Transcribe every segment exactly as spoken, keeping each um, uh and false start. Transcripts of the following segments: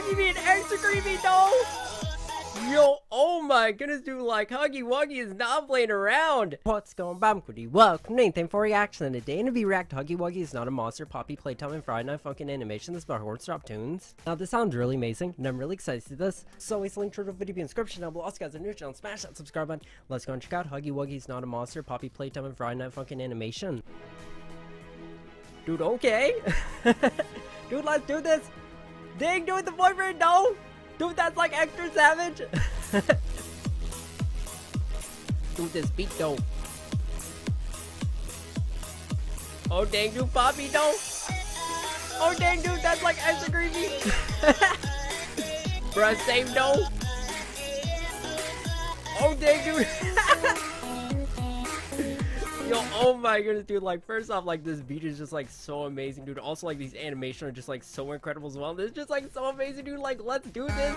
Huggy being extra creepy, though. Yo, oh my goodness, dude, like, Huggy Wuggy is not playing around. What's going on, buddy? Welcome to Anything for Reaction. Today in a V-React, Huggy Wuggy is not a monster, Poppy, Playtime, and Friday Night Funkin' Animation. This is by Hornstop Tunes. Now, this sounds really amazing, and I'm really excited to see this. So, always link to the video in the description down below. Also, guys, if you're new to the channel, smash that subscribe button. Let's go and check out Huggy Wuggy is not a monster, Poppy, Playtime, and Friday Night Funkin' Animation. Dude, okay. Dude, let's do this. Dang, do it the boyfriend, no. Dude, that's like extra savage. Dude, this beat though. Oh dang, dude, Poppy though. Oh dang, dude, that's like extra creepy. Bruh, same though. Oh dang, dude. Yo, oh my goodness, dude, like, first off, like, this beat is just, like, so amazing, dude. Also, like, these animations are just, like, so incredible as well. This is just, like, so amazing, dude. Like, let's do this.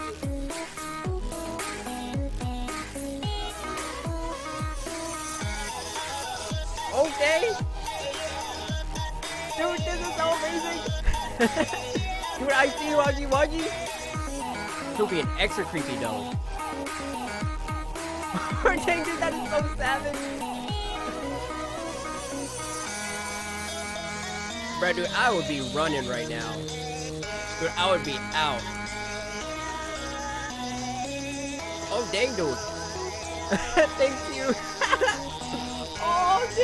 Okay. Dude, this is so amazing. Dude, I see you, Huggy Wuggy. He'll be an extra creepy, though. Dang, dude, that is so savage. Bruh, dude, I would be running right now. Dude, I would be out. Oh, dang, dude. Thank you. Oh,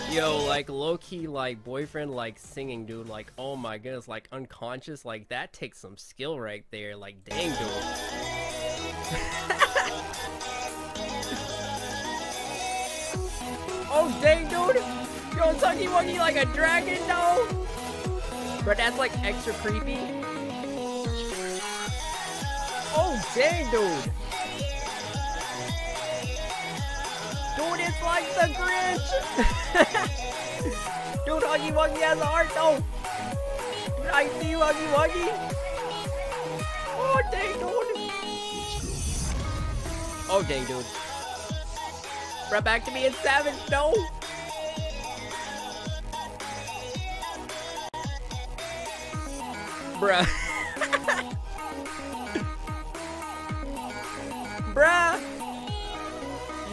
dang, dude. Yo, like, low-key, like, boyfriend, like, singing, dude. Like, oh my goodness, like, unconscious. Like, that takes some skill right there. Like, dang, dude. Oh dang, dude! Yo, it's Huggy Wuggy like a dragon, though! But that's like extra creepy. Oh dang, dude! Dude, it's like the Grinch! Dude, Huggy Wuggy has a heart, though! I see you, Huggy Wuggy! Oh dang, dude! Oh dang, dude! Right back to me in seven, no! Bruh. Bruh!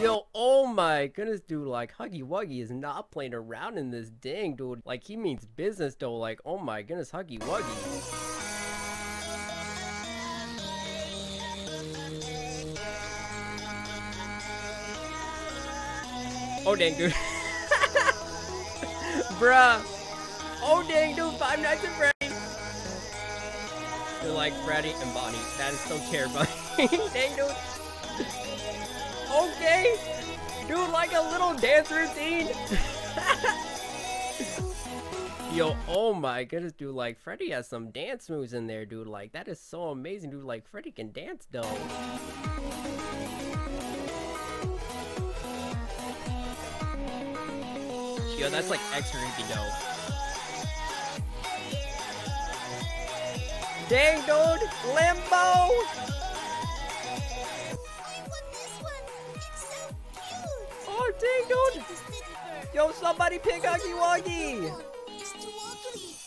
Yo, oh my goodness, dude, like, Huggy Wuggy is not playing around in this dang, dude. Like, he means business, though, like, oh my goodness, Huggy Wuggy. Oh dang, dude. Bruh. Oh dang, dude. Five Nights at Freddy's. They're like Freddy and Bonnie. That is so terrifying. Dang, dude. Okay. Dude, like a little dance routine. Yo, oh my goodness, dude. Like, Freddy has some dance moves in there, dude. Like, that is so amazing, dude. Like, Freddy can dance, though. Yo, that's like extra creepy dough. Dang, dude! Limbo! I want this one! It's so cute! Oh, dang, dude! Yo, somebody pick Huggy Wuggy!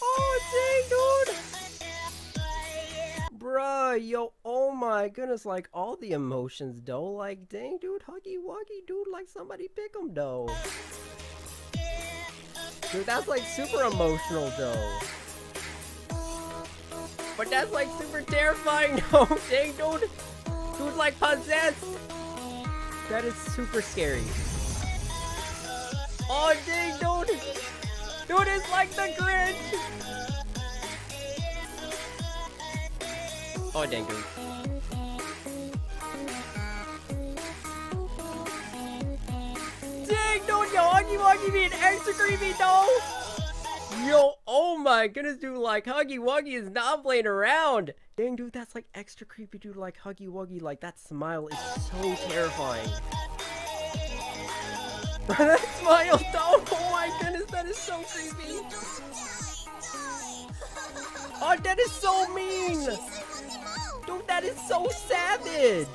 Oh, dang, dude! Bruh, yo, oh my goodness, like all the emotions, though. Like, dang, dude, Huggy Wuggy, dude, like somebody pick him, though. Dude, that's like super emotional though. But that's like super terrifying though. Dang, dude. Dude, like possessed. That is super scary. Oh, dang, dude. Dude, it's like the Grinch. Oh, dang, dude. Huggy Wuggy being extra creepy, though. Yo, oh my goodness, dude, like, Huggy Wuggy is not playing around. Dang, dude, that's like extra creepy, dude, like, Huggy Wuggy, like, that smile is so terrifying. That smile, though, oh my goodness, that is so creepy. Oh, that is so mean. Dude, that is so savage.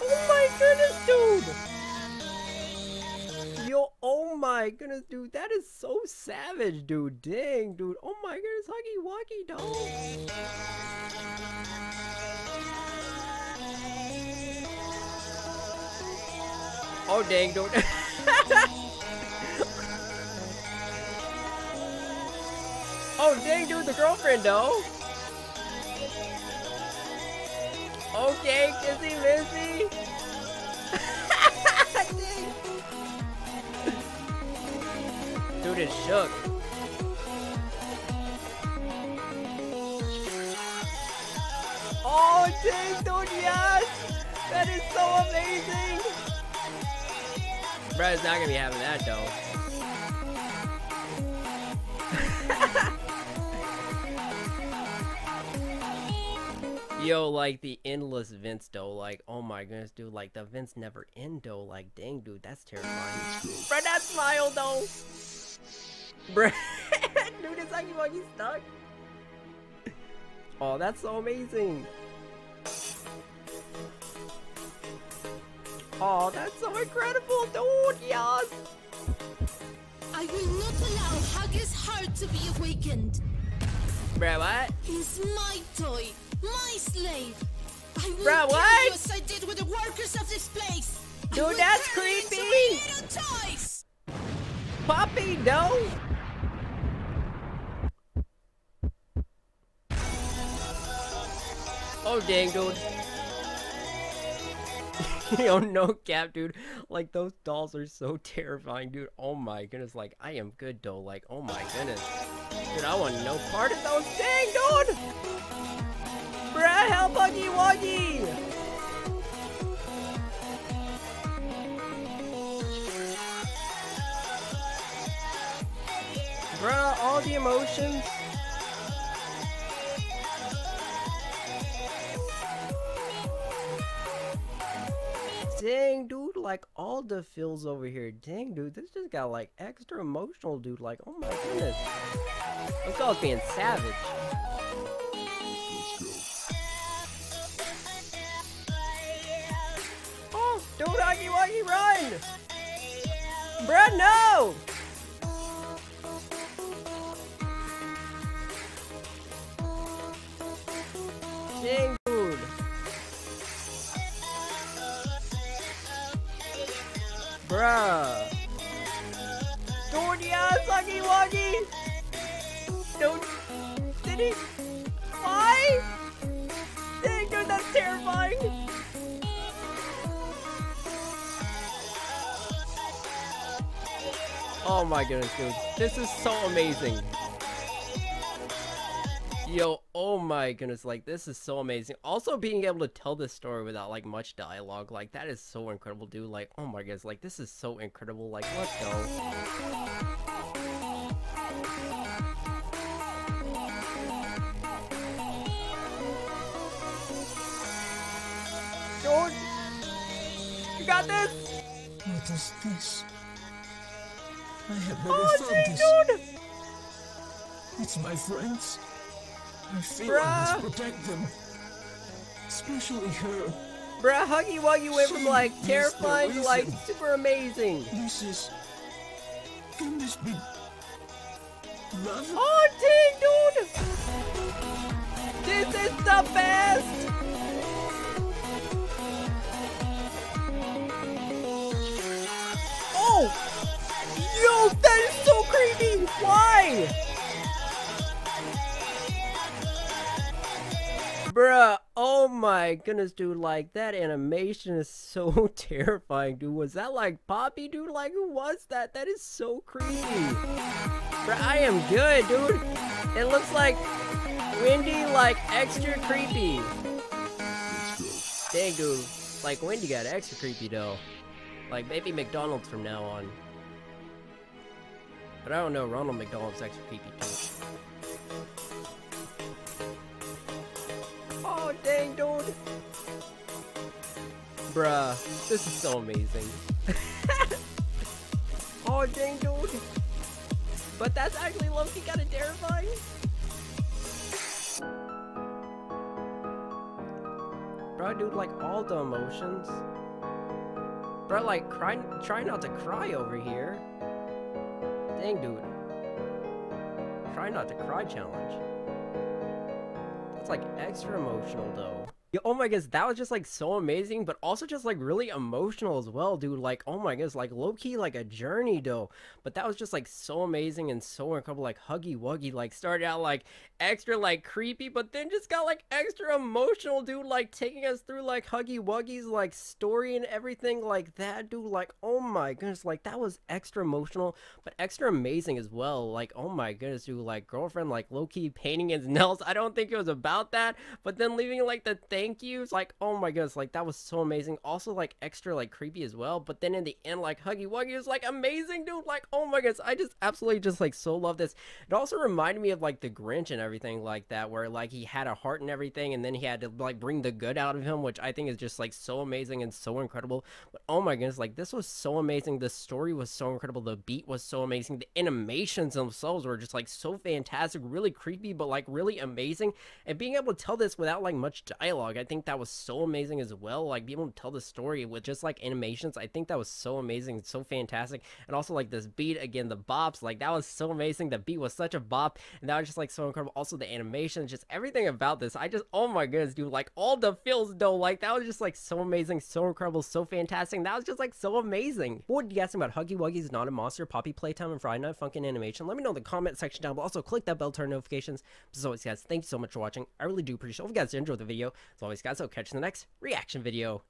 Oh my goodness, dude. Yo, oh my goodness, dude, that is so savage, dude. Dang, dude. Oh my goodness, Huggy Wuggy dog. Oh dang, dude. Oh dang, dude, the girlfriend though. Okay, kissy missy. Dude is shook. Oh, dang, dude, yes! That is so amazing! Brad's not gonna be having that, though. Yo, like, the endless vents, though. Like, oh my goodness, dude. Like, the vents never end, though. Like, dang, dude, that's terrifying. Brad, that smile, though! Bruh, dude, it's like you are stuck. Oh, that's so amazing. Oh, that's so incredible, dude, yes. I will not allow Huggy's heart to be awakened. Bruh, what? He's my toy, my slave. I will Bruh, what? As I did with the workers of this place. Dude, that's creepy. Toys. Puppy, no. Oh dang, dude. Yo, no cap, dude. Like, those dolls are so terrifying, dude. Oh my goodness, like, I am good, though. Like, oh my goodness. Dude, I want no part of those. Dang, dude! Bruh, help Huggy Wuggy! Bruh, all the emotions. Dang, dude, like all the feels over here. Dang, dude, this just got like extra emotional, dude. Like, oh my goodness. This dog's being savage. Oh, dude, Huggy Wuggy, run! Bruh, no! Dang, dude. Bruh. Dude, yes, Huggy Wuggy. Dude, did he? Why? Dang, dude, that's terrifying. Oh my goodness, dude. This is so amazing. Yo, oh my goodness, like, this is so amazing. Also, being able to tell this story without, like, much dialogue, like, that is so incredible, dude. Like, oh my goodness, like, this is so incredible. Like, let's go. George! You got this! What is this? I have never oh, found geez, this. Dude. It's my friends. I feel Bruh. I must protect them, especially her. Bruh, Huggy Wuggy went from like terrifying to like super amazing. This is. Can this be love? Oh, dang, dude! This is the best! Oh! Yo, that is so creepy! Why? Bruh, oh my goodness, dude, like, that animation is so terrifying, dude. Was that, like, Poppy, dude? Like, who was that? That is so creepy. Bruh, I am good, dude. It looks like Wendy, like, extra creepy. Dang, dude. Like, Wendy got extra creepy, though. Like, maybe McDonald's from now on. But I don't know, Ronald McDonald's extra creepy, too. Oh, dang, dude. Bruh, this is so amazing. Oh, dang, dude. But that's actually low-key kind of terrifying. Bruh, dude, like, all the emotions. Bruh, like, cry, try not to cry over here. Dang, dude. Try not to cry challenge. That's like extra emotional, though. Yo, oh my goodness, that was just like so amazing, but also just like really emotional as well, dude. Like, oh my goodness, like low-key like a journey, though. But that was just like so amazing and so incredible, like huggy wuggy, like started out like extra like creepy, but then just got like extra emotional, dude, like taking us through like huggy wuggy's like story and everything like that, dude. Like, oh my goodness, like that was extra emotional, but extra amazing as well. Like, oh my goodness, dude, like girlfriend like low-key painting his nails. I don't think it was about that, but then leaving like the thing. Thank yous, like oh my goodness, like that was so amazing, also like extra like creepy as well, but then in the end like huggy wuggy was like amazing, dude. Like oh my goodness, I just absolutely just like so love this. It also reminded me of like the Grinch and everything like that, where like he had a heart and everything, and then he had to like bring the good out of him, which I think is just like so amazing and so incredible. But oh my goodness, like this was so amazing, the story was so incredible, the beat was so amazing, the animations themselves were just like so fantastic, really creepy but like really amazing, and being able to tell this without like much dialogue, I think that was so amazing as well. Like being able to tell the story with just like animations, I think that was so amazing, so fantastic. And also like this beat again, the bops, like that was so amazing, the beat was such a bop, and that was just like so incredible. Also the animations, just everything about this, I just oh my goodness, dude, like all the feels though, like that was just like so amazing, so incredible, so fantastic, and that was just like so amazing. What did you guys think about Huggy Wuggy's Not a Monster, Poppy Playtime, and Friday Night Funkin' Animation? Let me know in the comment section down below. Also click that bell to turn notifications. As always guys, thank you so much for watching, I really do appreciate it. Hope you guys enjoyed the video. As always guys, I'll catch you in the next reaction video.